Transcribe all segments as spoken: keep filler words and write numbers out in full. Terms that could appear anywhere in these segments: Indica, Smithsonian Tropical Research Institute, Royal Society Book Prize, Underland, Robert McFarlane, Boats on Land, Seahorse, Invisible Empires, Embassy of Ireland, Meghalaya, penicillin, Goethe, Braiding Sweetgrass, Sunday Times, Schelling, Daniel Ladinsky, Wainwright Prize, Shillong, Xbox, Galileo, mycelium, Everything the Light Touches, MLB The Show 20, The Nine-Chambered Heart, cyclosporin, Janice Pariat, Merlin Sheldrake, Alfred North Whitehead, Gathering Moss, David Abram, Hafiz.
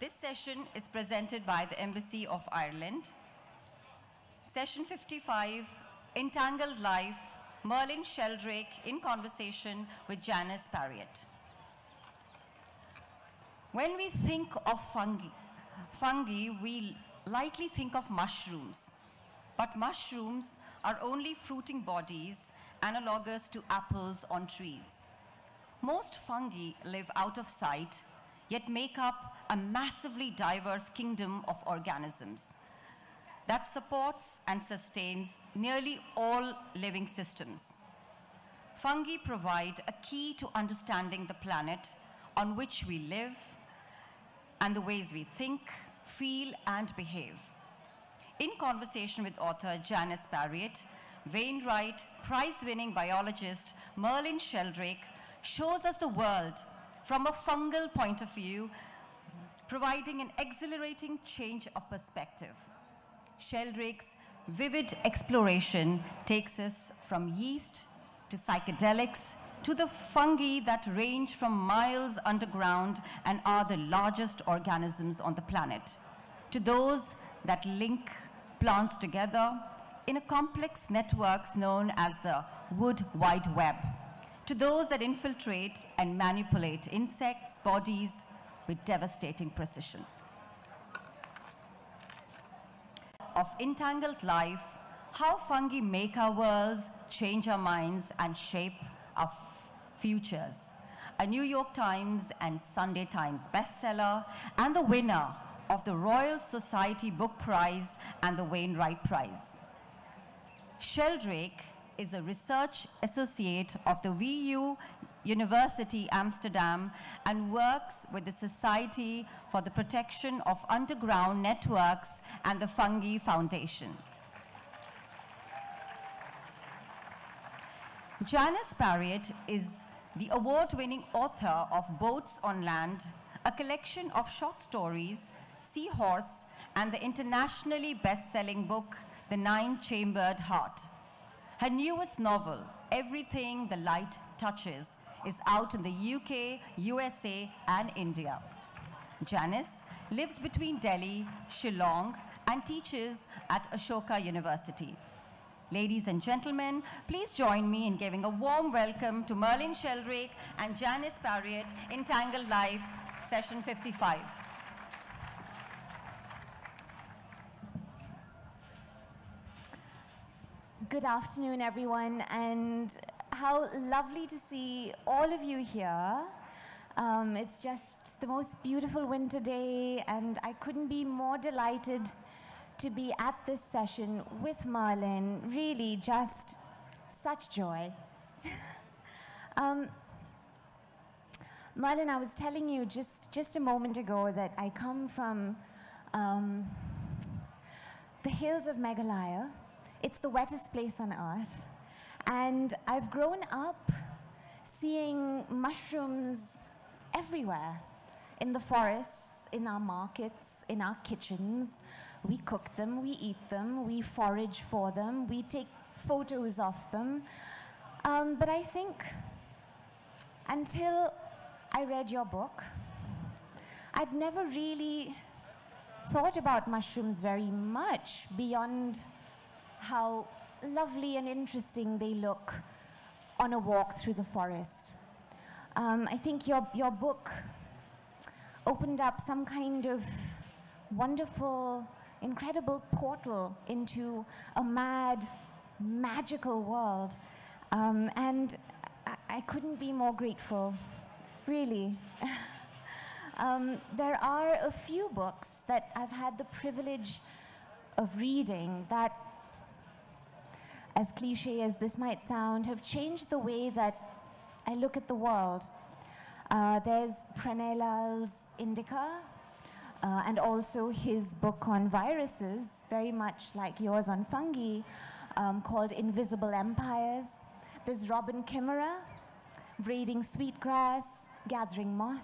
This session is presented by the Embassy of Ireland. Session fifty-five, Entangled Life, Merlin Sheldrake in conversation with Janice Pariat. When we think of fungi, fungi, we likely think of mushrooms, but mushrooms are only fruiting bodies analogous to apples on trees. Most fungi live out of sight, yet make up a massively diverse kingdom of organisms that supports and sustains nearly all living systems. Fungi provide a key to understanding the planet on which we live and the ways we think, feel, and behave. In conversation with author Janice Pariat, Wainwright Prize-winning biologist Merlin Sheldrake shows us the world from a fungal point of view, providing an exhilarating change of perspective. Sheldrake's vivid exploration takes us from yeast to psychedelics to the fungi that range from miles underground and are the largest organisms on the planet, to those that link plants together in a complex networks known as the Wood Wide Web, to those that infiltrate and manipulate insects' bodies with devastating precision. Of Entangled Life, how fungi make our worlds, change our minds, and shape our futures. A New York Times and Sunday Times bestseller, and the winner of the Royal Society Book Prize and the Wainwright Prize. Sheldrake is a research associate of the Vrije University Amsterdam and works with the Society for the Protection of Underground Networks and the Fungi Foundation. Janice Pariat is the award-winning author of Boats on Land, a collection of short stories, Seahorse, and the internationally best-selling book, The Nine-Chambered Heart. Her newest novel, Everything the Light Touches, is out in the U K, U S A, and India. Janice lives between Delhi, Shillong, and teaches at Ashoka University. Ladies and gentlemen, please join me in giving a warm welcome to Merlin Sheldrake and Janice Pariat, Entangled Life, Session fifty-five. Good afternoon, everyone, and how lovely to see all of you here. Um, it's just the most beautiful winter day, and I couldn't be more delighted to be at this session with Merlin. Really, just such joy. um, Merlin, I was telling you just, just a moment ago that I come from um, the hills of Meghalaya. It's the wettest place on earth. And I've grown up seeing mushrooms everywhere, in the forests, in our markets, in our kitchens. We cook them, we eat them, we forage for them, we take photos of them. Um, but I think until I read your book, I'd never really thought about mushrooms very much beyond how lovely and interesting they look on a walk through the forest. Um, I think your, your book opened up some kind of wonderful, incredible portal into a mad, magical world. Um, and I, I couldn't be more grateful, really. um, there are a few books that I've had the privilege of reading that, as cliche as this might sound, have changed the way that I look at the world. Uh, there's Pranay Lal's Indica, uh, and also his book on viruses, very much like yours on fungi, um, called Invisible Empires. There's Robin Kimmerer, Braiding Sweetgrass, Gathering Moss.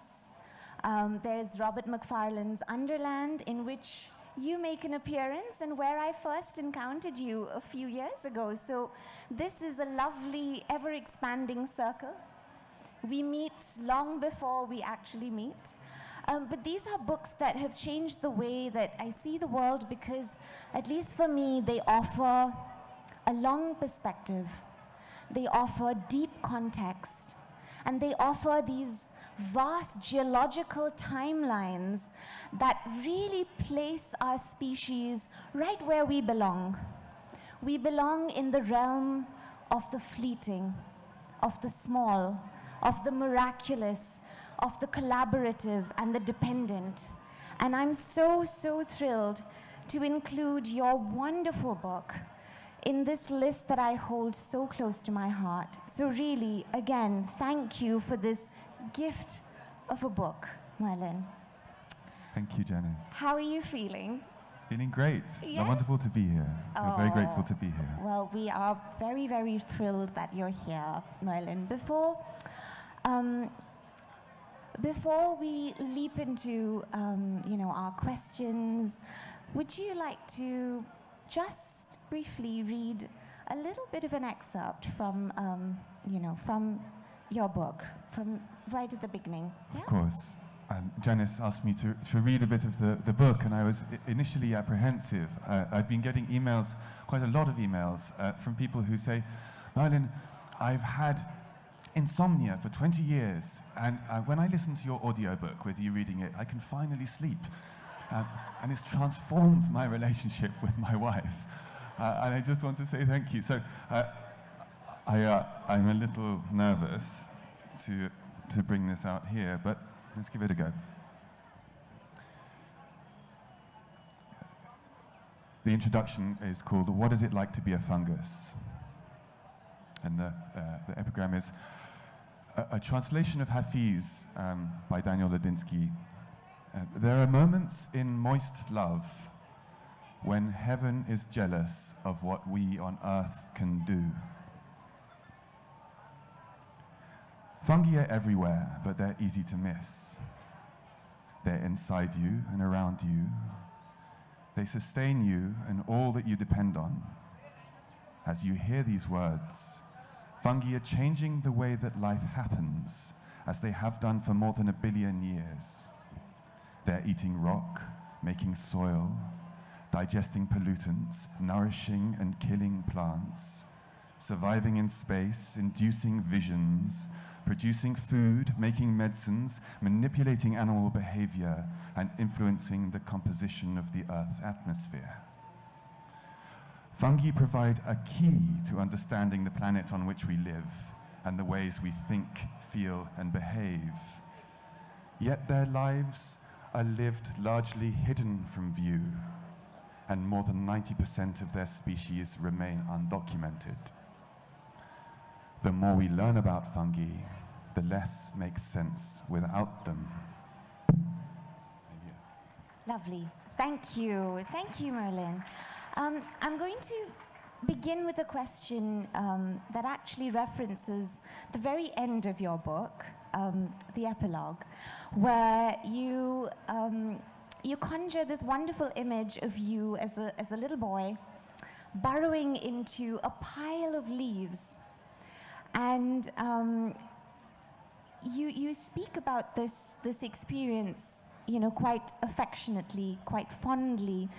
Um, there's Robert McFarlane's Underland, in which you make an appearance and where I first encountered you a few years ago. So this is a lovely, ever-expanding circle. We meet long before we actually meet. Um, but these are books that have changed the way that I see the world because, at least for me, they offer a long perspective. They offer deep context. And they offer these vast geological timelines that really place our species right where we belong. We belong in the realm of the fleeting, of the small, of the miraculous, of the collaborative and the dependent. And I'm so, so thrilled to include your wonderful book in this list that I hold so close to my heart. So really, again, thank you for this gift of a book, Merlin. Thank you, Janice. How are you feeling? Feeling great. Yes? Wonderful to be here. Oh. We're very grateful to be here. Well, we are very, very thrilled that you're here, Merlin. Before, um, before we leap into um, you know, our questions, would you like to just briefly read a little bit of an excerpt from, um, you know, from your book, from right at the beginning? Yeah? Of course. Um, Janice asked me to, to read a bit of the, the book, and I was initially apprehensive. Uh, I've been getting emails, quite a lot of emails, uh, from people who say, Merlin, I've had insomnia for twenty years, and uh, when I listen to your audiobook with you reading it, I can finally sleep. Um, and it's transformed my relationship with my wife. Uh, and I just want to say thank you. So uh, I, uh, I'm a little nervous to, to bring this out here, but let's give it a go. The introduction is called, "What is it like to be a fungus?" And the, uh, the epigram is a, a translation of Hafiz um, by Daniel Ladinsky. Uh, there are moments in moist love when heaven is jealous of what we on earth can do. Fungi are everywhere, but they're easy to miss. They're inside you and around you. They sustain you and all that you depend on. As you hear these words, fungi are changing the way that life happens, as they have done for more than a billion years. They're eating rock, making soil, digesting pollutants, nourishing and killing plants, surviving in space, inducing visions, producing food, making medicines, manipulating animal behavior, and influencing the composition of the Earth's atmosphere. Fungi provide a key to understanding the planet on which we live and the ways we think, feel, and behave. Yet their lives are lived largely hidden from view, and more than ninety percent of their species remain undocumented. The more we learn about fungi, the less makes sense without them. Lovely. Thank you. Thank you, Merlin. Um, I'm going to begin with a question um, that actually references the very end of your book, um, the epilogue, where you um, you conjure this wonderful image of you as a, as a little boy burrowing into a pile of leaves. And um, you, you speak about this, this experience, you know, quite affectionately, quite fondly.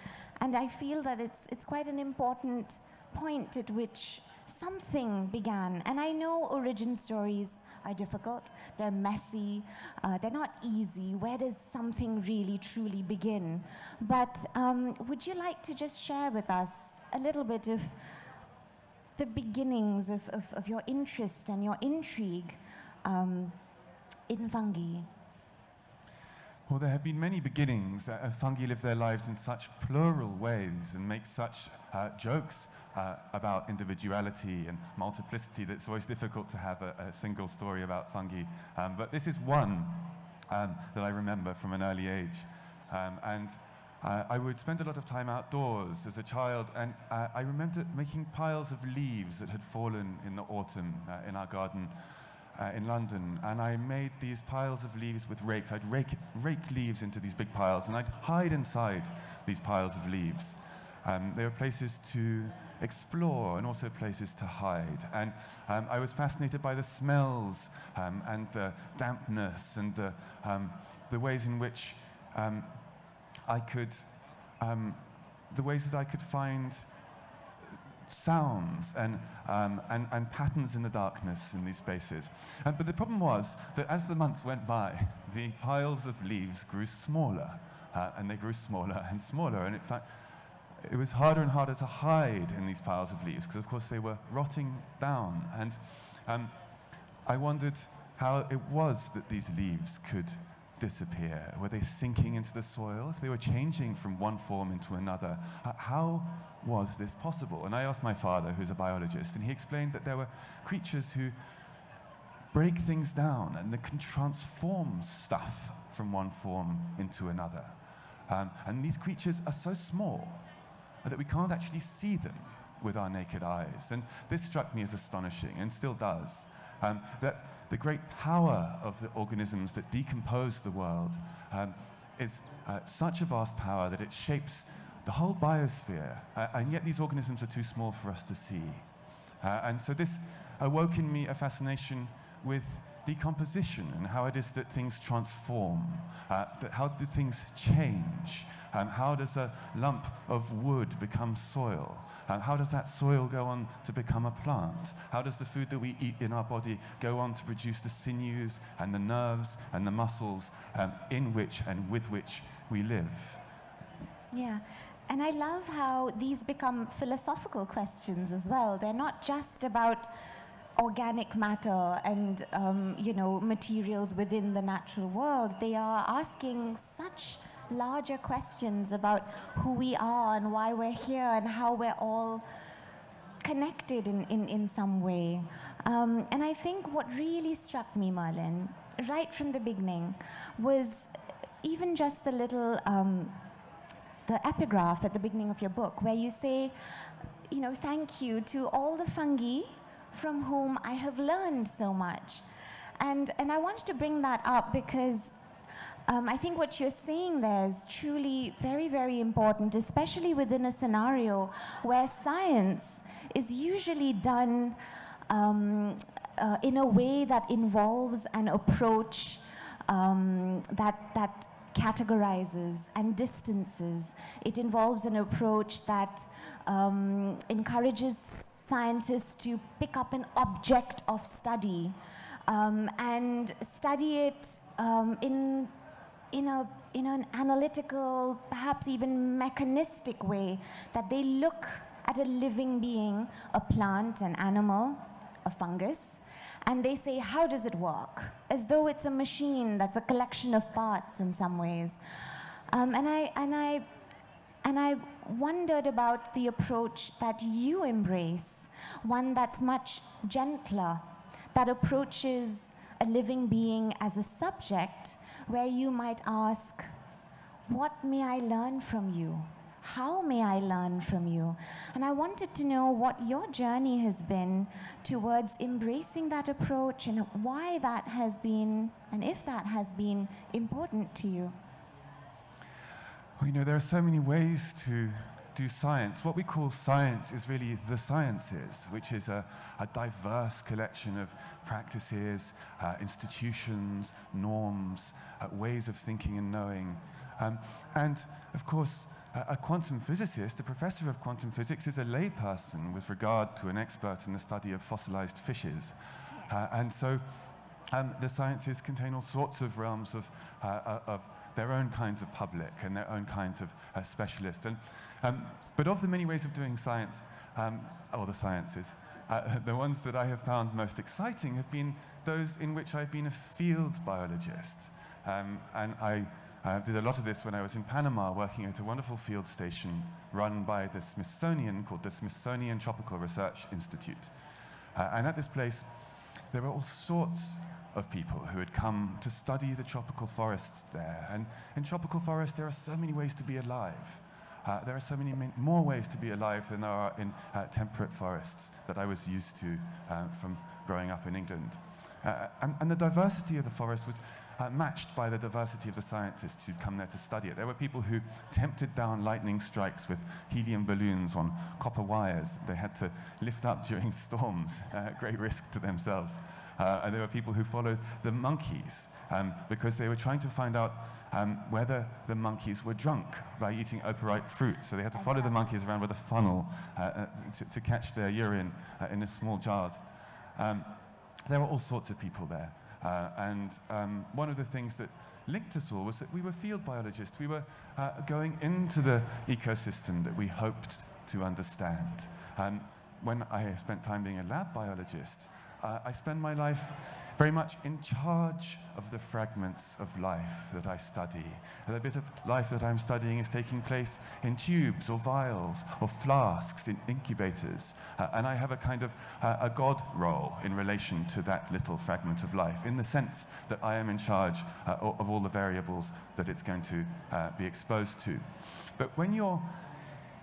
And I feel that it's, it's quite an important point at which something began. And I know origin stories are difficult, they're messy, uh, they're not easy. Where does something really, truly begin? But um, would you like to just share with us a little bit of the beginnings of, of, of your interest and your intrigue um, in fungi? Well, there have been many beginnings. Uh, fungi live their lives in such plural ways and make such uh, jokes uh, about individuality and multiplicity that it's always difficult to have a, a single story about fungi. Um, but this is one um, that I remember from an early age. Um, and uh, I would spend a lot of time outdoors as a child, and uh, I remember making piles of leaves that had fallen in the autumn uh, in our garden. Uh, in London, and I made these piles of leaves with rakes. I'd rake, rake leaves into these big piles, and I'd hide inside these piles of leaves. Um, there were places to explore and also places to hide. And um, I was fascinated by the smells um, and the dampness and the, um, the ways in which um, I could, um, the ways that I could find sounds and, um, and, and patterns in the darkness in these spaces. And, but the problem was that as the months went by, the piles of leaves grew smaller, uh, and they grew smaller and smaller. And in fact, it was harder and harder to hide in these piles of leaves because, of course, they were rotting down. And um, I wondered how it was that these leaves could disappear. Were they sinking into the soil? If they were changing from one form into another, how was this possible? And I asked my father, who's a biologist, and he explained that there were creatures who break things down and they can transform stuff from one form into another. Um, and these creatures are so small that we can't actually see them with our naked eyes. And this struck me as astonishing, and still does, um, that the great power of the organisms that decompose the world um, is uh, such a vast power that it shapes the whole biosphere, uh, and yet these organisms are too small for us to see. Uh, and so this awoke in me a fascination with decomposition and how it is that things transform, uh, that how do things change, um, how does a lump of wood become soil, um, how does that soil go on to become a plant, how does the food that we eat in our body go on to produce the sinews and the nerves and the muscles um, in which and with which we live. Yeah. And I love how these become philosophical questions as well. They're not just about organic matter and um, you know, materials within the natural world. They are asking such larger questions about who we are and why we're here and how we're all connected in, in, in some way. Um, and I think what really struck me, Merlin, right from the beginning, was even just the little um, the epigraph at the beginning of your book, where you say, you know, thank you to all the fungi from whom I have learned so much. And, and I wanted to bring that up because um, I think what you're saying there is truly very, very important, especially within a scenario where science is usually done um, uh, in a way that involves an approach um, that, that categorizes and distances. It involves an approach that um, encourages scientists to pick up an object of study um, and study it um, in, in, a, in an analytical, perhaps even mechanistic way, that they look at a living being, a plant, an animal, a fungus, and they say, how does it work? As though it's a machine that's a collection of parts in some ways. Um, and I, and I, and I wondered about the approach that you embrace, one that's much gentler, that approaches a living being as a subject, where you might ask, what may I learn from you? How may I learn from you? And I wanted to know what your journey has been towards embracing that approach and why that has been, and if that has been important to you. Well, you know, there are so many ways to do science. What we call science is really the sciences, which is a, a diverse collection of practices, uh, institutions, norms, uh, ways of thinking and knowing. Um, and of course, a quantum physicist, a professor of quantum physics, is a layperson with regard to an expert in the study of fossilized fishes. Uh, and so um, the sciences contain all sorts of realms of, uh, of their own kinds of public and their own kinds of uh, specialists. And, um, but of the many ways of doing science, um, or the sciences, uh, the ones that I have found most exciting have been those in which I've been a field biologist. Um, and I I uh, did a lot of this when I was in Panama, working at a wonderful field station run by the Smithsonian, called the Smithsonian Tropical Research Institute. Uh, and at this place, there were all sorts of people who had come to study the tropical forests there. And in tropical forests, there are so many ways to be alive. Uh, there are so many more ways to be alive than there are in uh, temperate forests that I was used to uh, from growing up in England. Uh, and, and the diversity of the forest was Uh, matched by the diversity of the scientists who'd come there to study it. There were people who tempted down lightning strikes with helium balloons on copper wires they had to lift up during storms, uh, great risk to themselves. Uh, and there were people who followed the monkeys um, because they were trying to find out um, whether the monkeys were drunk by eating overripe fruit. So they had to follow the monkeys around with a funnel uh, to, to catch their urine uh, in small jars. Um, there were all sorts of people there. Uh, and um, one of the things that linked us all was that we were field biologists. We were uh, going into the ecosystem that we hoped to understand. Um, when I spent time being a lab biologist, uh, I spend my life very much in charge of the fragments of life that I study. And a bit of life that I'm studying is taking place in tubes or vials or flasks in incubators. Uh, and I have a kind of uh, a God role in relation to that little fragment of life, in the sense that I am in charge uh, of all the variables that it's going to uh, be exposed to. But when you're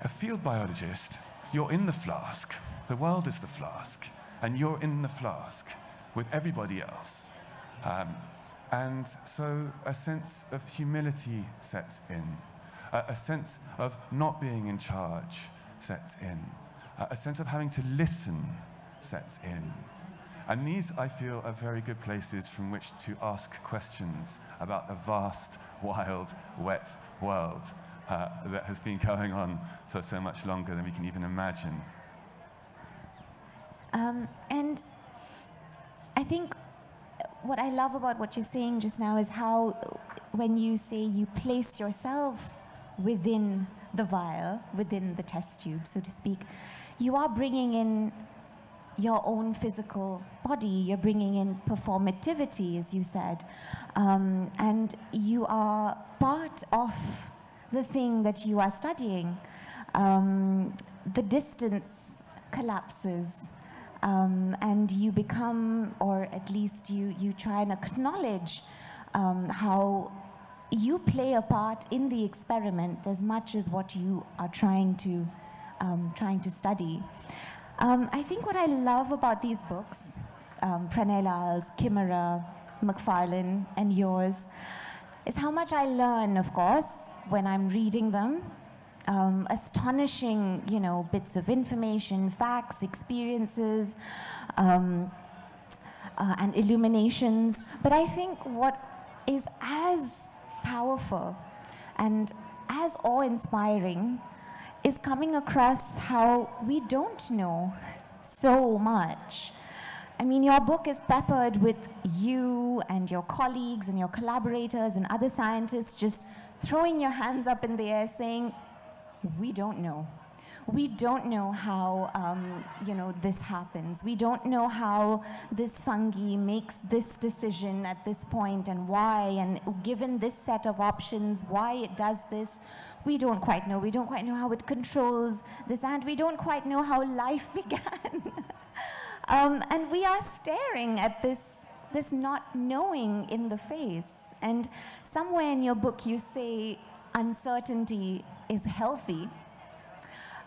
a field biologist, you're in the flask. The world is the flask, and you're in the flask with everybody else. Um, and so a sense of humility sets in. Uh, a sense of not being in charge sets in. Uh, a sense of having to listen sets in. And these, I feel, are very good places from which to ask questions about a vast, wild, wet world uh, that has been going on for so much longer than we can even imagine. Um, and I think what I love about what you're saying just now is how, when you say you place yourself within the vial, within the test tube, so to speak, you are bringing in your own physical body, you're bringing in performativity, as you said, um, and you are part of the thing that you are studying. Um, the distance collapses. Um, and you become, or at least you, you try and acknowledge um, how you play a part in the experiment as much as what you are trying to, um, trying to study. Um, I think what I love about ththese books, um, Pranay Lal's, Kimmerer, McFarlane, and yours, is how much I learn, of course, when I'm reading them. Um, astonishing, you know, bits of information, facts, experiences, um, uh, and illuminations. But I think what is as powerful and as awe-inspiring is coming across how we don't know so much. I mean, your book is peppered with you and your colleagues and your collaborators and other scientists just throwing your hands up in the air saying, we don't know. We don't know how, um, you know, this happens. We don't know how this fungi makes this decision at this point and why, and given this set of options, why it does this. We don't quite know. We don't quite know how it controls this ant. We don't quite know how life began. um, and we are staring at this, this not knowing in the face. And somewhere in your book you say uncertainty is healthy,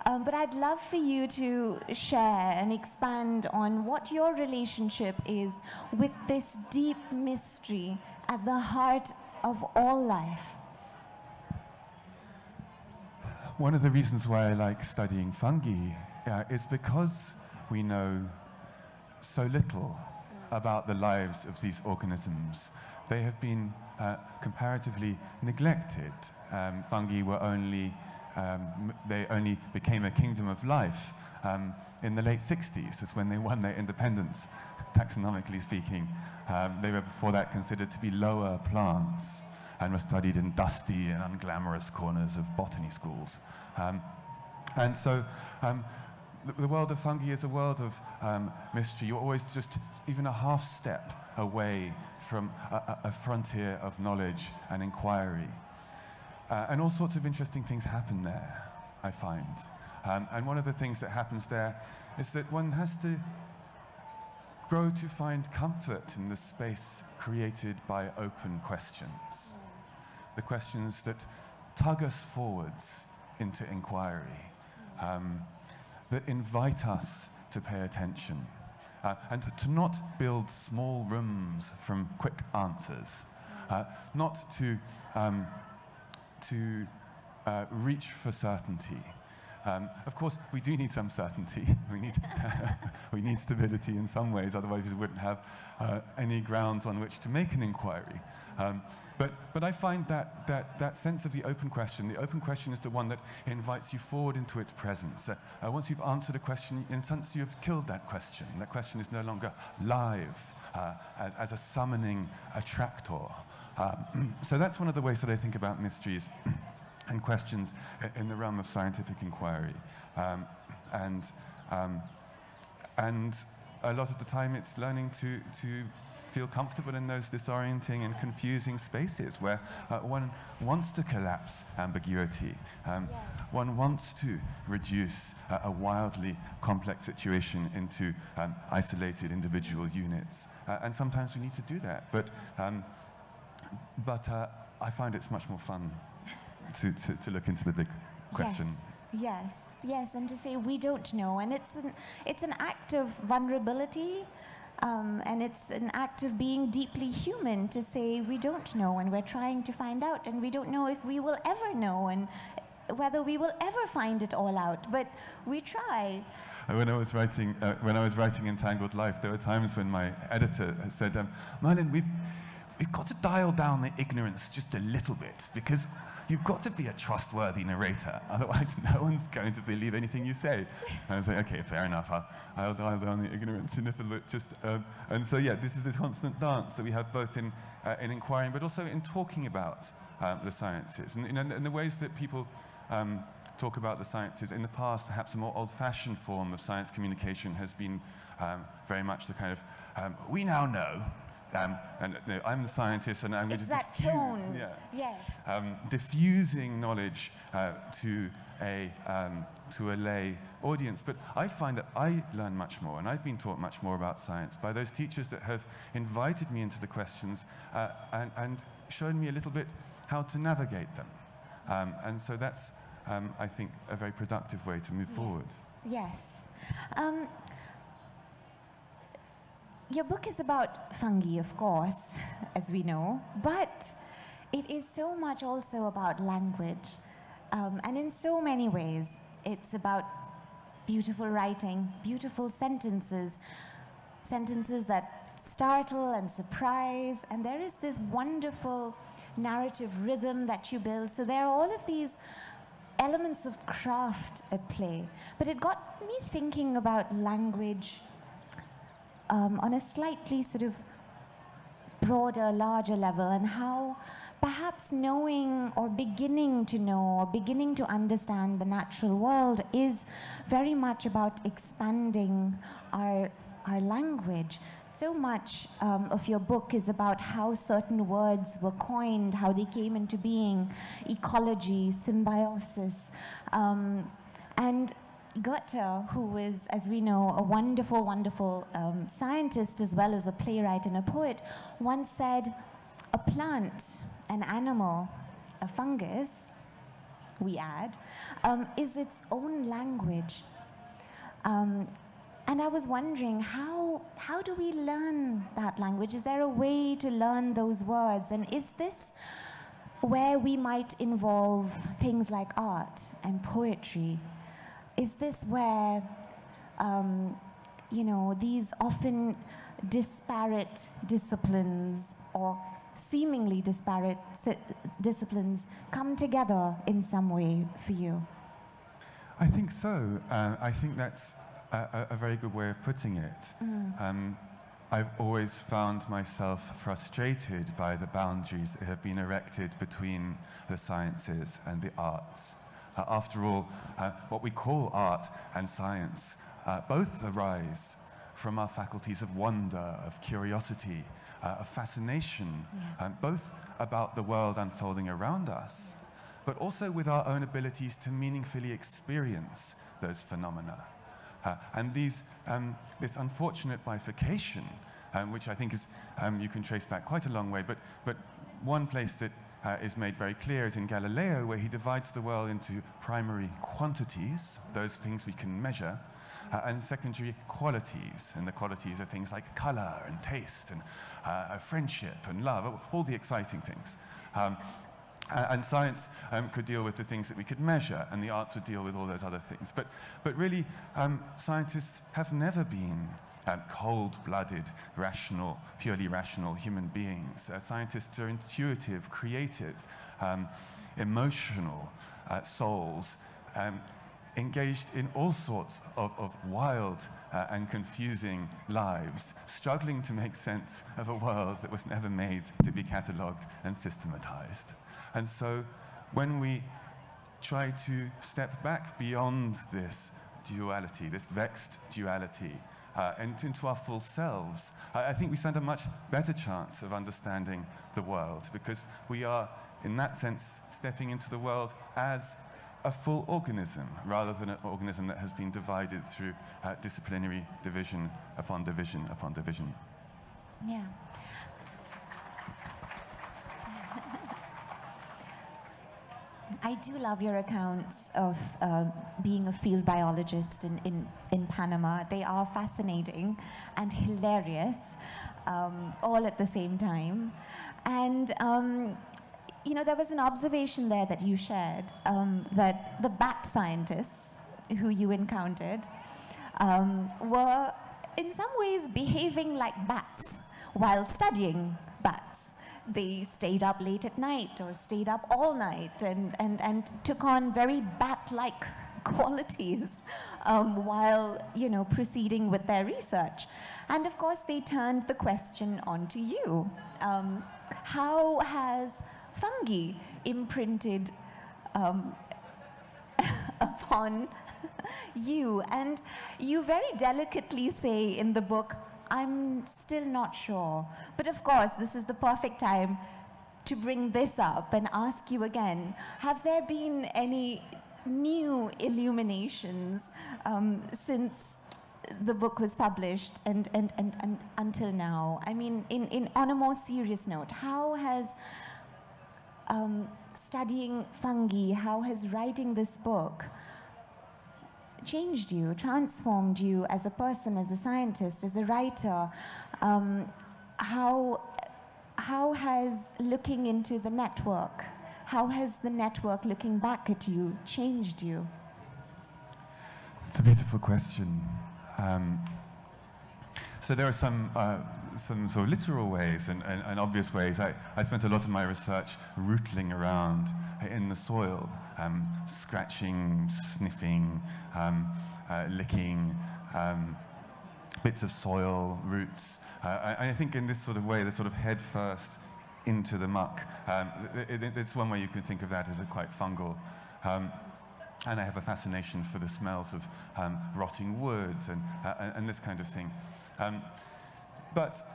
um, but I'd love for you to share and expand on what your relationship is with this deep mystery at the heart of all life. One of the reasons why I like studying fungi uh, is because we know so little about the lives of these organisms. They have been uh, comparatively neglected. Um, fungi were only, um, they only became a kingdom of life um, in the late sixties. That's when they won their independence, taxonomically speaking. Um, they were before that considered to be lower plants and were studied in dusty and unglamorous corners of botany schools. Um, and so um, the, the world of fungi is a world of um, mystery. You're always just even a half step away from a, a frontier of knowledge and inquiry. Uh, and all sorts of interesting things happen there, I find. Um, and one of the things that happens there is that one has to grow to find comfort in the space created by open questions. The questions that tug us forwards into inquiry, um, that invite us to pay attention, uh, and to, to not build small rooms from quick answers, uh, not to um, to uh, reach for certainty, Um, of course, we do need some certainty. We need, we need stability in some ways, otherwise we wouldn't have uh, any grounds on which to make an inquiry. Um, but, but I find that, that, that sense of the open question, the open question is the one that invites you forward into its presence. Uh, uh, once you've answered a question, in a sense you've killed that question. That question is no longer live uh, as, as a summoning attractor. Um, so that's one of the ways that I think about mysteries and questions in the realm of scientific inquiry. Um, and, um, and a lot of the time it's learning to, to feel comfortable in those disorienting and confusing spaces where uh, one wants to collapse ambiguity. Um, yes. One wants to reduce uh, a wildly complex situation into um, isolated individual units. Uh, and sometimes we need to do that. But, um, but uh, I find it's much more fun to, to, to look into the big question. Yes, yes, yes, and to say we don't know. And it's an, it's an act of vulnerability. Um, and it's an act of being deeply human to say we don't know and we're trying to find out and we don't know if we will ever know and whether we will ever find it all out, but we try. When I was writing, uh, when I was writing Entangled Life, there were times when my editor said, um, Merlin, we've, we've got to dial down the ignorance just a little bit because you've got to be a trustworthy narrator, otherwise no one's going to believe anything you say. And I was like, okay, fair enough, I'll, I'll dial down the ignorance in a little bit. Just, um, and so yeah, this is a constant dance that we have both in, uh, in inquiring, but also in talking about um, the sciences. And, and, and the ways that people um, talk about the sciences, in the past, perhaps a more old-fashioned form of science communication has been um, very much the kind of, um, we now know. Um, and no, I'm the scientist, and I'm going to that diffuse, tone. Yeah, yeah. Um, diffusing knowledge uh, to a um, to a lay audience. But I find that I learn much more, and I've been taught much more about science by those teachers that have invited me into the questions uh, and, and shown me a little bit how to navigate them. Um, and so that's, um, I think, a very productive way to move yes. forward. Yes. Um, Your book is about fungi, of course, as we know, but it is so much also about language. Um, and in so many ways, it's about beautiful writing, beautiful sentences, sentences that startle and surprise. And there is this wonderful narrative rhythm that you build. So there are all of these elements of craft at play. But it got me thinking about language Um, on a slightly sort of broader, larger level, and how perhaps knowing or beginning to know or beginning to understand the natural world is very much about expanding our, our language. So much um, of your book is about how certain words were coined, how they came into being, ecology, symbiosis, um, and Goethe, who was, as we know, a wonderful, wonderful um, scientist as well as a playwright and a poet, once said, a plant, an animal, a fungus, we add, um, is its own language. Um, and I was wondering, how, how do we learn that language? Is there a way to learn those words? And is this where we might involve things like art and poetry? Is this where, um, you know, these often disparate disciplines or seemingly disparate si disciplines come together in some way for you? I think so. Uh, I think that's a, a very good way of putting it. Mm. Um, I've always found myself frustrated by the boundaries that have been erected between the sciences and the arts. Uh, after all, uh, what we call art and science uh, both arise from our faculties of wonder, of curiosity, uh, of fascination, yeah. um, both about the world unfolding around us, but also with our own abilities to meaningfully experience those phenomena. Uh, and these, um, this unfortunate bifurcation, um, which I think is, um, you can trace back quite a long way, but, but one place that Uh, is made very clear is in Galileo, where he divides the world into primary quantities, those things we can measure, uh, and secondary qualities. And the qualities are things like color and taste and uh, friendship and love, all the exciting things. Um, Uh, and science um, could deal with the things that we could measure, and the arts would deal with all those other things. But, but really, um, scientists have never been um, cold-blooded, rational, purely rational human beings. Uh, scientists are intuitive, creative, um, emotional uh, souls, um, engaged in all sorts of, of wild uh, and confusing lives, struggling to make sense of a world that was never made to be catalogued and systematized. And so when we try to step back beyond this duality, this vexed duality, uh, and into our full selves, I, I think we stand a much better chance of understanding the world, because we are, in that sense, stepping into the world as a full organism, rather than an organism that has been divided through uh, disciplinary division upon division upon division. Yeah. I do love your accounts of uh, being a field biologist in, in, in Panama. They are fascinating and hilarious, um, all at the same time. And, um, you know, there was an observation there that you shared, um, that the bat scientists who you encountered um, were in some ways behaving like bats while studying bats. They stayed up late at night or stayed up all night and, and, and took on very bat-like qualities um, while, you know, proceeding with their research. And of course, they turned the question onto you. Um, how has fungi imprinted um, upon you? And you very delicately say in the book, I'm still not sure. But of course, this is the perfect time to bring this up and ask you again, have there been any new illuminations um, since the book was published and, and, and, and until now? I mean, in, in, on a more serious note, how has um, studying fungi, how has writing this book changed you, transformed you as a person, as a scientist, as a writer? Um, how, how has looking into the network, how has the network looking back at you changed you? It's a beautiful question. Um, so there are some, uh, some sort of literal ways and, and, and obvious ways. I, I spent a lot of my research rootling around in the soil, um, scratching, sniffing, um, uh, licking, um, bits of soil, roots. Uh, I, I think in this sort of way, the sort of head first into the muck, um, it, it, it's one way you can think of that as a quite fungal. Um, and I have a fascination for the smells of um, rotting wood and, uh, and this kind of thing. Um, but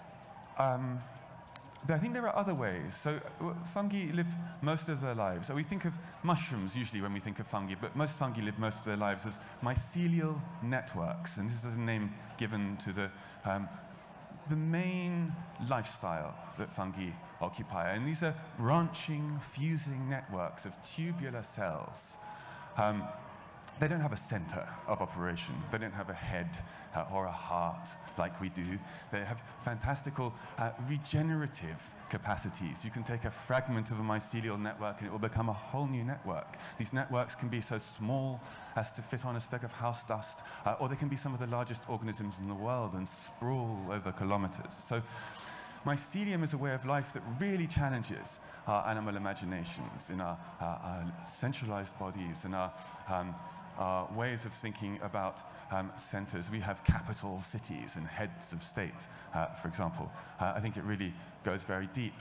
um, I think there are other ways. So fungi live most of their lives. So we think of mushrooms usually when we think of fungi, but most fungi live most of their lives as mycelial networks. And this is a name given to the, um, the main lifestyle that fungi occupy. And these are branching, fusing networks of tubular cells. Um, They don't have a center of operation. They don't have a head uh, or a heart like we do. They have fantastical uh, regenerative capacities. You can take a fragment of a mycelial network and it will become a whole new network. These networks can be so small as to fit on a speck of house dust, uh, or they can be some of the largest organisms in the world and sprawl over kilometers. So mycelium is a way of life that really challenges our animal imaginations in our, uh, our centralized bodies and our um, Uh, ways of thinking about um, centers. We have capital cities and heads of state, uh, for example. Uh, I think it really goes very deep.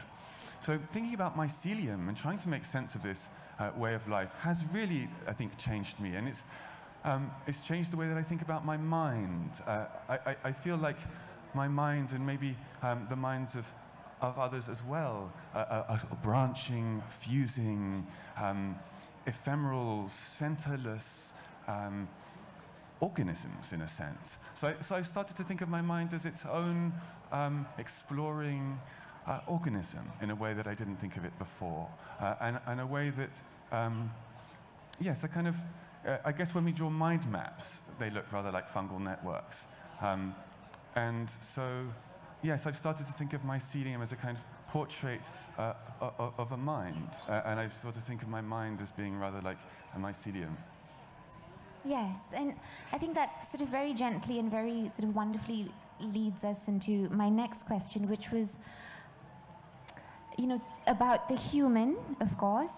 So thinking about mycelium and trying to make sense of this uh, way of life has really, I think, changed me. And it's, um, it's changed the way that I think about my mind. Uh, I, I, I feel like my mind and maybe um, the minds of, of others as well uh, are, are branching, fusing, um, ephemeral, centerless, Um, organisms, in a sense. So I, so I started to think of my mind as its own um, exploring uh, organism in a way that I didn't think of it before. Uh, and, and a way that, um, yes, a kind of, uh, I guess when we draw mind maps, they look rather like fungal networks. Um, and so, yes, I've started to think of mycelium as a kind of portrait uh, of a mind. Uh, and I sort of think of my mind as being rather like a mycelium. Yes, and I think that sort of very gently and very sort of wonderfully leads us into my next question, which was, you know, about the human, of course,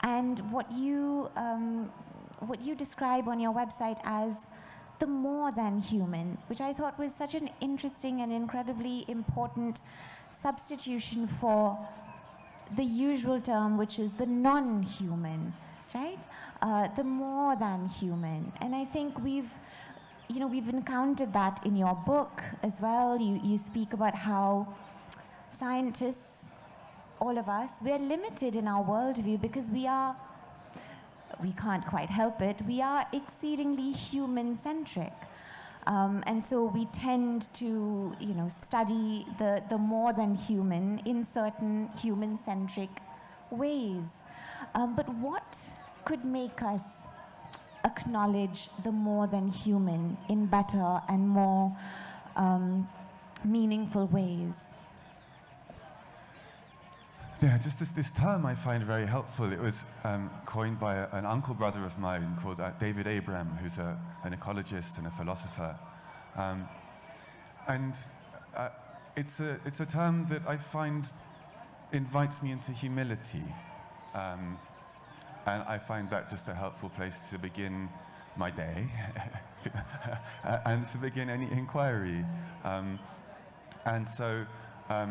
and what you, um, what you describe on your website as the more than human, which I thought was such an interesting and incredibly important substitution for the usual term, which is the non-human, right? Uh, the more than human. And I think we've, you know, we've encountered that in your book as well. You, you speak about how scientists, all of us, we're limited in our worldview because we are, we can't quite help it, we are exceedingly human-centric. Um, and so we tend to, you know, study the, the more than human in certain human-centric ways. Um, but what could make us acknowledge the more than human in better and more um, meaningful ways? Yeah, just this, this term I find very helpful. It was um, coined by a, an uncle brother of mine called uh, David Abram, who's a, an ecologist and a philosopher. Um, and uh, it's, a, it's a term that I find invites me into humility. Um, and I find that just a helpful place to begin my day and to begin any inquiry. Um, and so, um,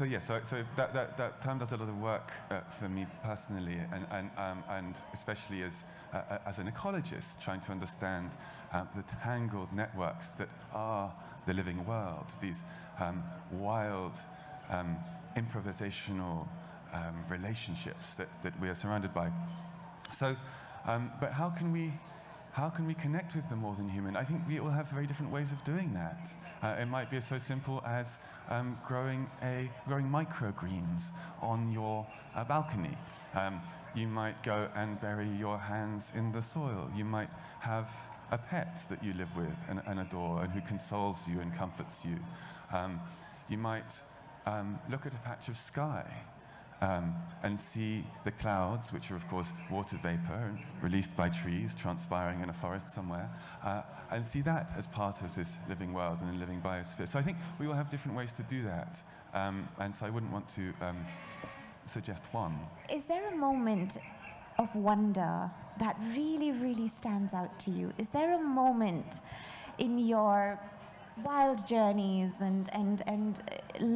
So yeah, so, so that, that, that term does a lot of work uh, for me personally, and, and, um, and especially as, uh, as an ecologist, trying to understand uh, the tangled networks that are the living world, these um, wild, um, improvisational um, relationships that, that we are surrounded by. So, um, but how can we How can we connect with the more than human? I think we all have very different ways of doing that. Uh, it might be so simple as um, growing a growing microgreens on your uh, balcony. Um, you might go and bury your hands in the soil. You might have a pet that you live with and, and adore and who consoles you and comforts you. Um, you might um, look at a patch of sky Um, and see the clouds, which are of course water vapor released by trees transpiring in a forest somewhere, uh, and see that as part of this living world and a living biosphere. So I think we all have different ways to do that, um, and so I wouldn't want to um, suggest one. Is there a moment of wonder that really, really stands out to you? Is there a moment in your wild journeys and, and, and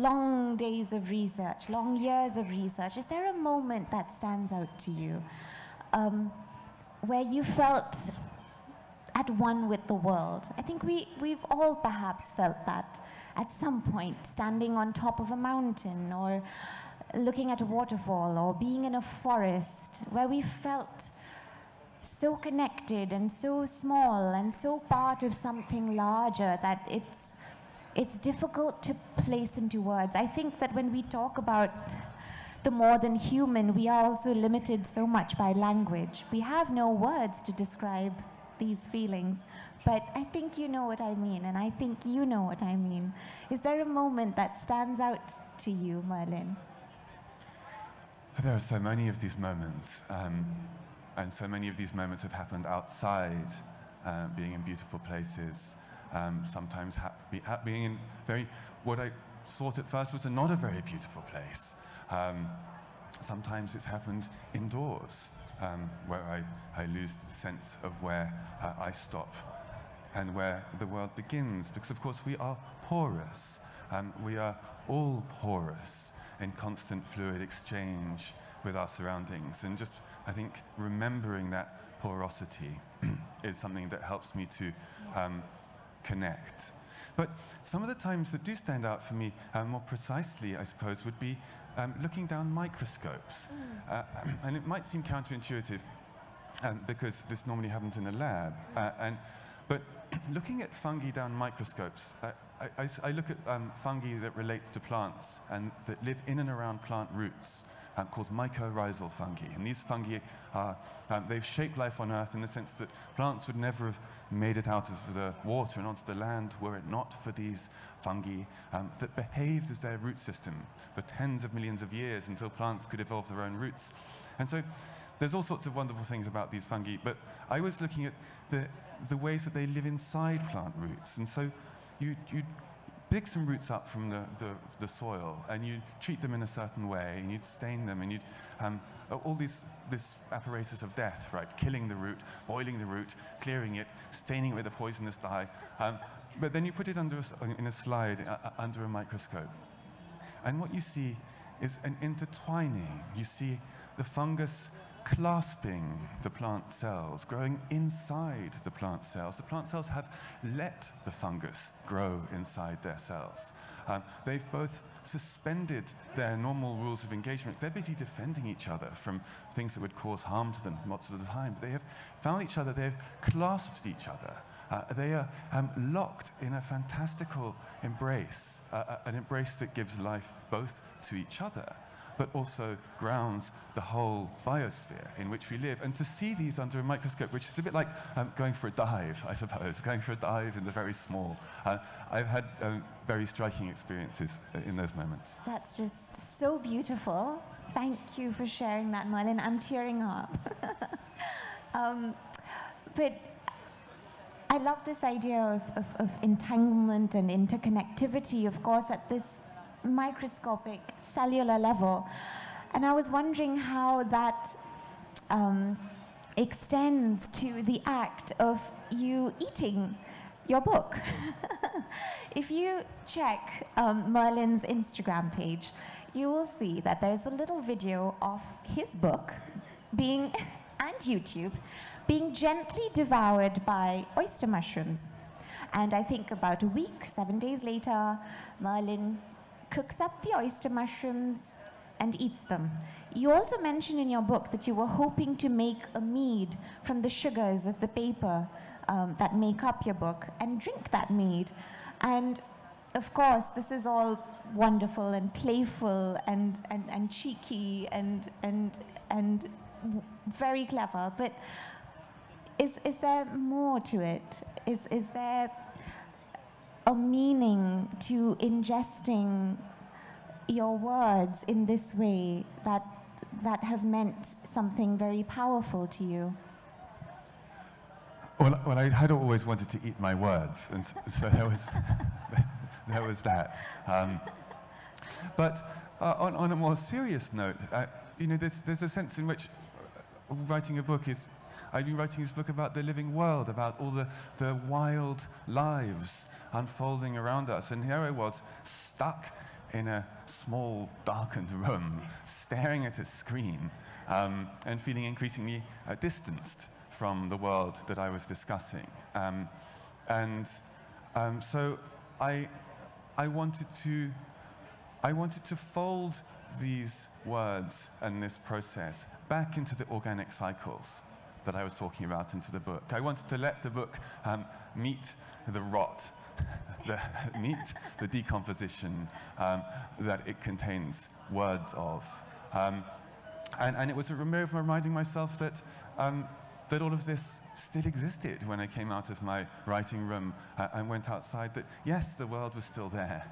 long days of research, long years of research, is there a moment that stands out to you um, where you felt at one with the world? I think we, we've all perhaps felt that at some point, standing on top of a mountain or looking at a waterfall or being in a forest, where we felt so connected and so small and so part of something larger that it's, it's difficult to place into words. I think that when we talk about the more than human, we are also limited so much by language. We have no words to describe these feelings, but I think you know what I mean, and I think you know what I mean. Is there a moment that stands out to you, Merlin? There are so many of these moments. Um, And so many of these moments have happened outside, uh, being in beautiful places, um, sometimes ha be ha being in very, what I thought at first was a not a very beautiful place. Um, sometimes it's happened indoors, um, where I, I lose the sense of where uh, I stop and where the world begins, because of course we are porous. Um, we are all porous in constant fluid exchange with our surroundings, and just, I think, remembering that porosity is something that helps me to um, connect. But some of the times that do stand out for me, uh, more precisely, I suppose, would be um, looking down microscopes. Mm. Uh, and it might seem counterintuitive, um, because this normally happens in a lab. Uh, and, but looking at fungi down microscopes, uh, I, I, I look at um, fungi that relate to plants and that live in and around plant roots, um, called mycorrhizal fungi. And these fungi, are, um, they've shaped life on Earth in the sense that plants would never have made it out of the water and onto the land were it not for these fungi um, that behaved as their root system for tens of millions of years until plants could evolve their own roots. And so there's all sorts of wonderful things about these fungi, but I was looking at the, the ways that they live inside plant roots. And so you, you pick some roots up from the, the, the soil, and you treat them in a certain way, and you'd stain them, and you'd um, all these, this apparatus of death, right? Killing the root, boiling the root, clearing it, staining it with a poisonous dye. Um, but then you put it under a, in a slide uh, under a microscope. And what you see is an intertwining. You see the fungus clasping the plant cells, growing inside the plant cells. The plant cells have let the fungus grow inside their cells. Um, they've both suspended their normal rules of engagement. They're busy defending each other from things that would cause harm to them lots of the time. But they have found each other, they've clasped each other. Uh, they are um, locked in a fantastical embrace, uh, an embrace that gives life both to each other, but also grounds the whole biosphere in which we live. And to see these under a microscope, which is a bit like um, going for a dive, I suppose, going for a dive in the very small. Uh, I've had um, very striking experiences in those moments. That's just so beautiful. Thank you for sharing that, Merlin. I'm tearing up. um, but I love this idea of, of, of entanglement and interconnectivity, of course, at this microscopic cellular level. And I was wondering how that um, extends to the act of you eating your book. If you check um, Merlin's Instagram page, you will see that there's a little video of his book being, and YouTube, being gently devoured by oyster mushrooms. And I think about a week, seven days later, Merlin cooks up the oyster mushrooms and eats them. You also mentioned in your book that you were hoping to make a mead from the sugars of the paper um, that make up your book and drink that mead. And of course, this is all wonderful and playful and, and, and cheeky and, and, and very clever, but is, is there more to it? Is, is there a meaning to ingesting your words in this way that that have meant something very powerful to you? Well, well I had always wanted to eat my words, and so, so there was there was that. Um, but uh, on, on a more serious note, I, you know, there's there's a sense in which writing a book is. I've been writing this book about the living world, about all the, the wild lives unfolding around us. And here I was, stuck in a small, darkened room, staring at a screen, um, and feeling increasingly uh, distanced from the world that I was discussing. Um, and um, so I, I, wanted to, I wanted to fold these words and this process back into the organic cycles that I was talking about into the book. I wanted to let the book um, meet the rot, the, meet the decomposition um, that it contains words of. Um, and, and it was a reminding myself that, um, that all of this still existed when I came out of my writing room uh, and went outside, that yes, the world was still there.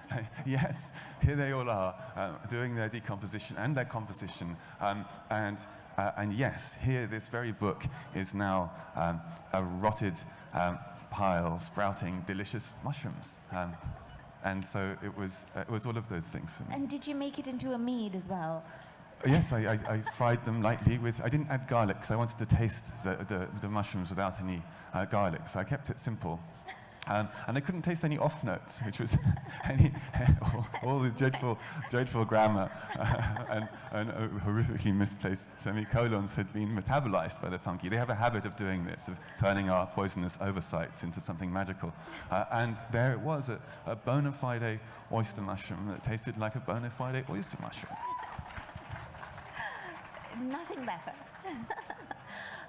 Yes, here they all are, um, doing their decomposition and their composition. Um, and, Uh, and yes, here this very book is now um, a rotted um, pile sprouting delicious mushrooms. Um, and so it was, uh, it was all of those things for me. And did you make it into a mead as well? Yes, I, I, I fried them lightly with, I didn't add garlic because I wanted to taste the, the, the mushrooms without any uh, garlic, so I kept it simple. Um, and I couldn't taste any off notes, which was any, all, all the dreadful, dreadful grammar uh, and, and horrifically misplaced semicolons had been metabolized by the fungi. They have a habit of doing this, of turning our poisonous oversights into something magical. Uh, and there it was, a, a bona fide oyster mushroom that tasted like a bona fide oyster mushroom. Nothing better.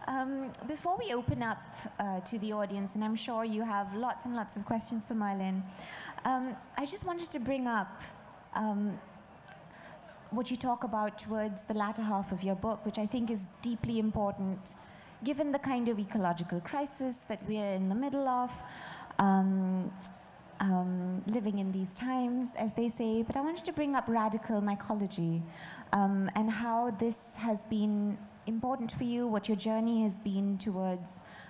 Um, before we open up uh, to the audience, and I'm sure you have lots and lots of questions for Merlin, um, I just wanted to bring up um, what you talk about towards the latter half of your book, which I think is deeply important, given the kind of ecological crisis that we're in the middle of, um, um, living in these times, as they say. But I wanted to bring up radical mycology, um, and how this has been important for you, what your journey has been towards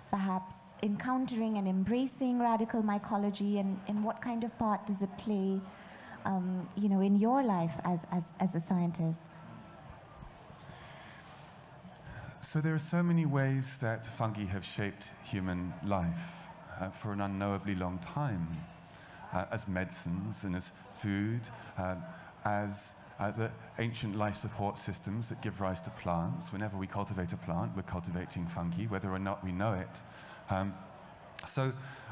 perhaps encountering and embracing radical mycology, and, and what kind of part does it play um, you know, in your life as, as, as a scientist? So there are so many ways that fungi have shaped human life uh, for an unknowably long time, uh, as medicines and as food, uh, as Uh, the ancient life support systems that give rise to plants. Whenever we cultivate a plant, we're cultivating fungi, whether or not we know it. Um, so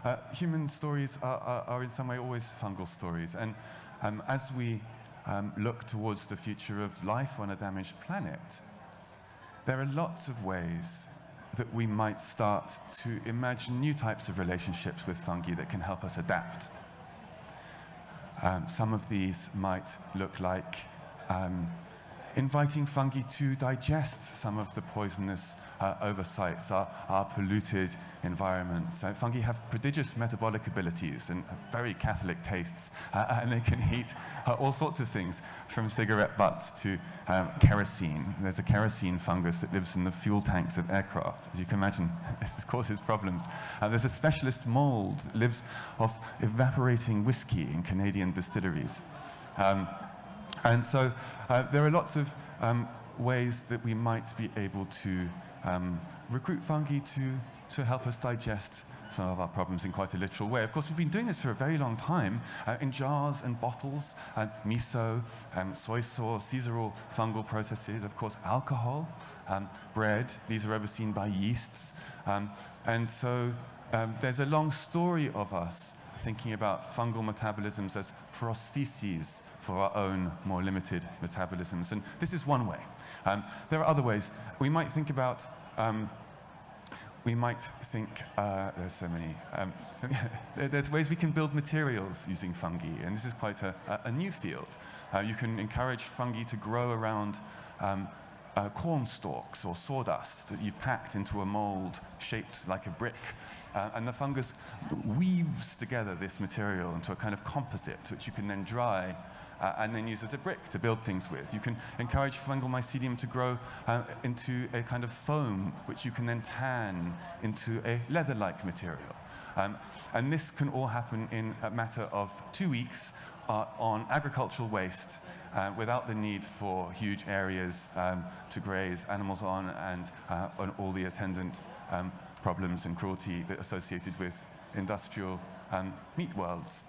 uh, human stories are, are, are in some way always fungal stories. And um, as we um, look towards the future of life on a damaged planet, there are lots of ways that we might start to imagine new types of relationships with fungi that can help us adapt. Um, some of these might look like Um, inviting fungi to digest some of the poisonous uh, oversights, our, our polluted environments. Uh, fungi have prodigious metabolic abilities and very catholic tastes, uh, and they can eat uh, all sorts of things, from cigarette butts to um, kerosene. There's a kerosene fungus that lives in the fuel tanks of aircraft. As you can imagine, this causes problems. Uh, there's a specialist mold that lives off evaporating whiskey in Canadian distilleries. Um, And so uh, there are lots of um, ways that we might be able to um, recruit fungi to, to help us digest some of our problems in quite a literal way. Of course, we've been doing this for a very long time, uh, in jars and bottles, uh, miso, um, soy sauce, these are all fungal processes. Of course, alcohol, um, bread, these are overseen by yeasts. Um, and so um, there's a long story of us thinking about fungal metabolisms as prostheses for our own more limited metabolisms. And this is one way. Um, there are other ways. We might think about, um, we might think, uh, there's so many, um, there's ways we can build materials using fungi. And this is quite a, a new field. Uh, you can encourage fungi to grow around um, uh, corn stalks or sawdust that you've packed into a mold shaped like a brick. Uh, and the fungus weaves together this material into a kind of composite, which you can then dry uh, and then use as a brick to build things with. You can encourage fungal mycelium to grow uh, into a kind of foam, which you can then tan into a leather-like material. Um, and this can all happen in a matter of two weeks uh, on agricultural waste, Uh, without the need for huge areas um, to graze animals on, and uh, on all the attendant um, problems and cruelty that associated with industrial um, meat worlds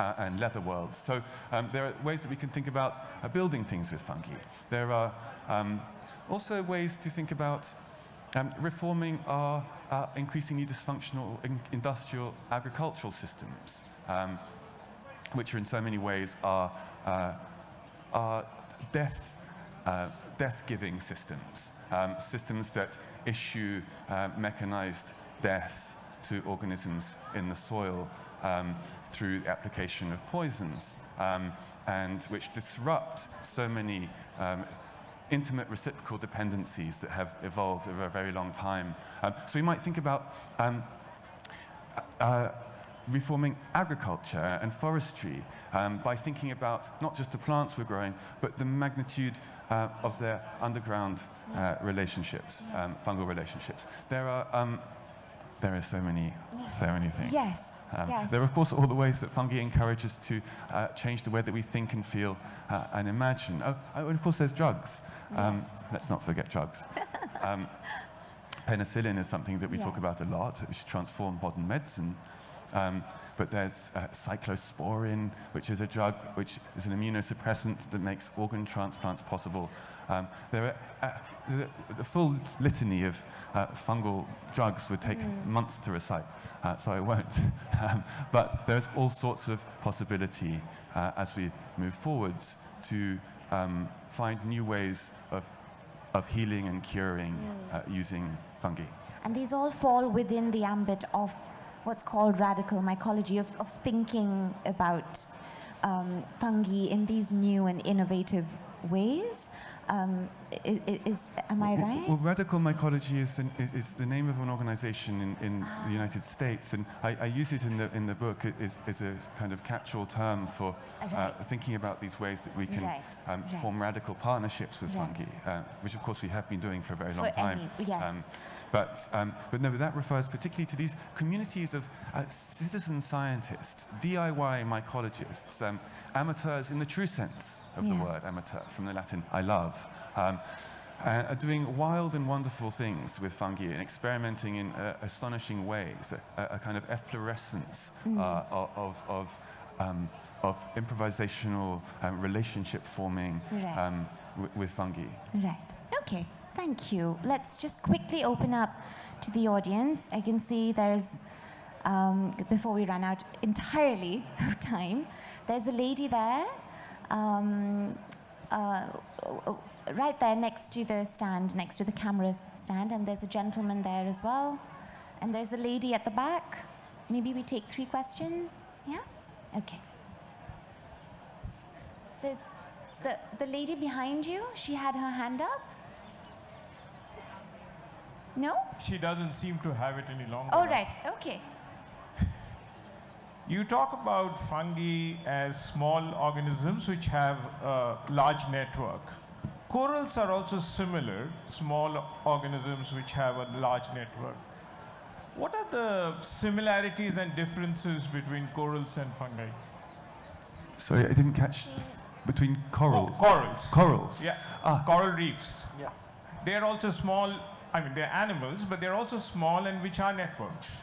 uh, and leather worlds. So um, there are ways that we can think about uh, building things with fungi. There are um, also ways to think about um, reforming our uh, increasingly dysfunctional in industrial agricultural systems, um, which are in so many ways are uh, are death, uh, death-giving systems, um, systems that issue uh, mechanized death to organisms in the soil um, through the application of poisons, um, and which disrupt so many um, intimate reciprocal dependencies that have evolved over a very long time. Um, so we might think about um, uh, reforming agriculture and forestry um, by thinking about not just the plants we're growing, but the magnitude uh, of their underground uh, relationships, um, fungal relationships. There are um, there are so many, so many things. Yes. Um, yes. There are, of course, all the ways that fungi encourage us to uh, change the way that we think and feel uh, and imagine. Oh, and of course, there's drugs. Um, yes. Let's not forget drugs. um, penicillin is something that we yeah. talk about a lot, which transformed modern medicine. Um, but there's uh, cyclosporin, which is a drug which is an immunosuppressant that makes organ transplants possible. Um, there are uh, the full litany of uh, fungal drugs would take mm. months to recite, uh, so I won't. um, but there's all sorts of possibility uh, as we move forwards to um, find new ways of, of healing and curing mm. uh, using fungi. And these all fall within the ambit of what's called radical mycology, of, of thinking about um, fungi in these new and innovative ways. Um, is, is, am I right? Well, radical mycology is, an, is, is the name of an organization in, in ah. the United States, and I, I use it in the, in the book as, as a kind of catch-all term for right. uh, thinking about these ways that we can right. Um, right. form radical partnerships with right. fungi, uh, which of course we have been doing for a very for long time. Any, yes. um, but, um, but no, but that refers particularly to these communities of uh, citizen scientists, D I Y mycologists, um, amateurs in the true sense of yeah. the word amateur, from the Latin I love, um, uh, are doing wild and wonderful things with fungi and experimenting in uh, astonishing ways, a, a kind of efflorescence mm. uh, of, of, um, of improvisational uh, relationship forming right. um, w with fungi. Right, okay, thank you. Let's just quickly open up to the audience. I can see there's, um, before we run out entirely of time, there's a lady there, um, uh, right there next to the stand, next to the camera stand, and there's a gentleman there as well. And there's a lady at the back. Maybe we take three questions, yeah? Okay. There's the, the lady behind you, she had her hand up. No? She doesn't seem to have it any longer. Oh, right, okay. You talk about fungi as small organisms which have a large network. Corals are also similar, small organisms which have a large network. What are the similarities and differences between corals and fungi? Sorry, I didn't catch. Between corals? Oh, corals. Corals. Yeah, ah. Coral reefs. Yes. They are also small, I mean they're animals, but they're also small and which are networks.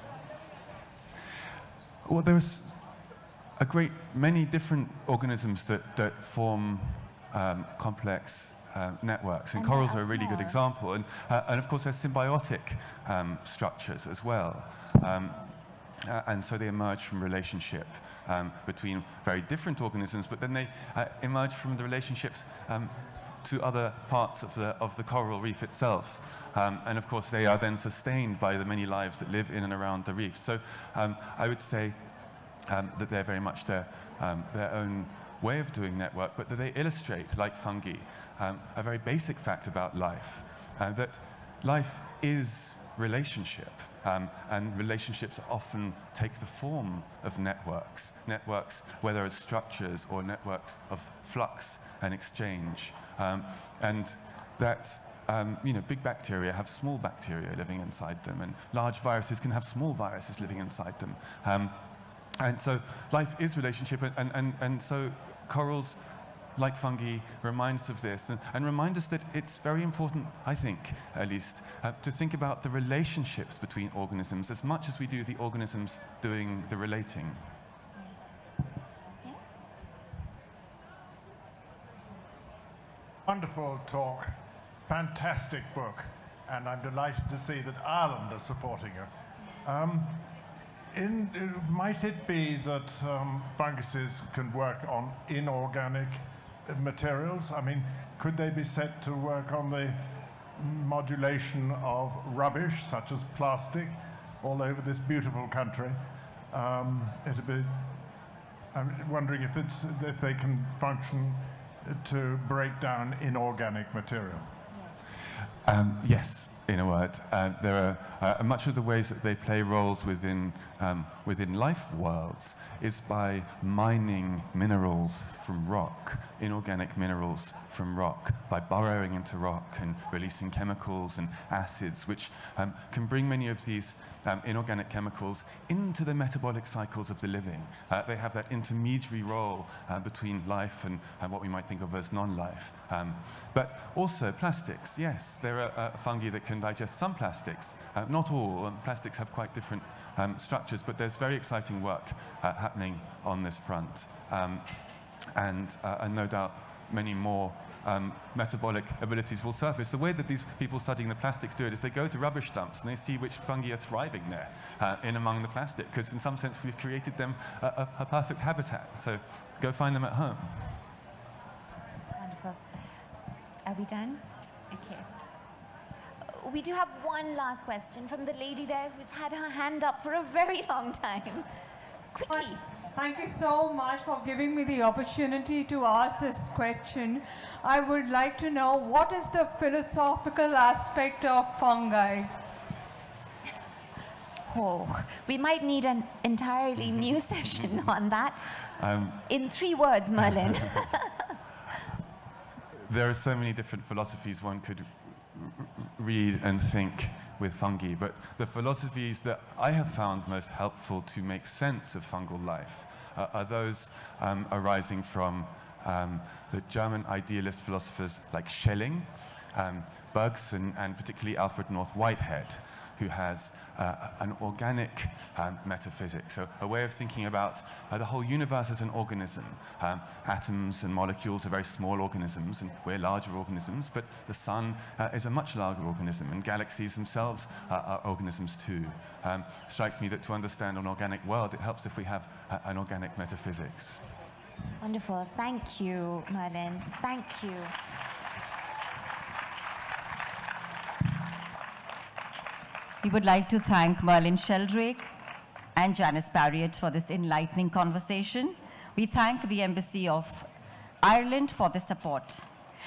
Well, there's a great many different organisms that, that form um, complex uh, networks, and, and corals are a really good example. And, uh, and of course, they're symbiotic um, structures as well. Um, uh, and so they emerge from relationship um, between very different organisms, but then they uh, emerge from the relationships um, to other parts of the, of the coral reef itself. Um, and of course, they are then sustained by the many lives that live in and around the reef. So um, I would say um, that they're very much their, um, their own way of doing network, but that they illustrate, like fungi, um, a very basic fact about life, uh, that life is relationship, um, and relationships often take the form of networks, networks whether as structures or networks of flux and exchange. Um, and that's Um, you know, big bacteria have small bacteria living inside them, and large viruses can have small viruses living inside them. Um, and so life is relationship, and, and, and so corals, like fungi, remind us of this, and, and remind us that it's very important, I think, at least, uh, to think about the relationships between organisms as much as we do the organisms doing the relating. Wonderful talk. Fantastic book, and I'm delighted to see that Ireland is supporting it. Um, in, uh, might it be that um, funguses can work on inorganic materials? I mean, could they be set to work on the modulation of rubbish, such as plastic, all over this beautiful country? Um, it'd be, I'm wondering if, it's, if they can function to break down inorganic material. Um, yes, in a word, uh, there are uh, much of the ways that they play roles within um, within life worlds is by mining minerals from rock, inorganic minerals from rock, by burrowing into rock and releasing chemicals and acids, which um, can bring many of these um, inorganic chemicals into the metabolic cycles of the living. Uh, they have that intermediary role uh, between life and uh, what we might think of as non-life. Um, but also plastics, yes, there are uh, fungi that can digest some plastics, uh, not all. Um, plastics have quite different um, structures, but there's very exciting work uh, happening on this front. Um, and, uh, and no doubt, many more um, metabolic abilities will surface. The way that these people studying the plastics do it is they go to rubbish dumps and they see which fungi are thriving there uh, in among the plastic, because in some sense we've created them a, a, a perfect habitat. So go find them at home. Wonderful. Are we done? Okay. We do have one last question from the lady there who's had her hand up for a very long time. Quickly. Thank you so much for giving me the opportunity to ask this question. I would like to know, what is the philosophical aspect of fungi? Oh, we might need an entirely new session on that. Um, In three words, Merlin. There are so many different philosophies one could read and think with fungi, but the philosophies that I have found most helpful to make sense of fungal life uh, are those um, arising from um, the German idealist philosophers like Schelling, um, Bergson, and particularly Alfred North Whitehead, who has uh, an organic um, metaphysics, so a way of thinking about uh, the whole universe as an organism. Um, atoms and molecules are very small organisms, and we're larger organisms, but the sun uh, is a much larger organism, and galaxies themselves uh, are organisms too. Um, strikes me that to understand an organic world, it helps if we have uh, an organic metaphysics. Wonderful. Thank you, Merlin. Thank you. We would like to thank Merlin Sheldrake and Janice Pariat for this enlightening conversation. We thank the Embassy of Ireland for the support.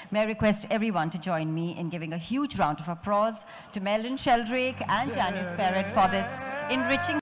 May I request everyone to join me in giving a huge round of applause to Merlin Sheldrake and Janice Pariat for this enriching.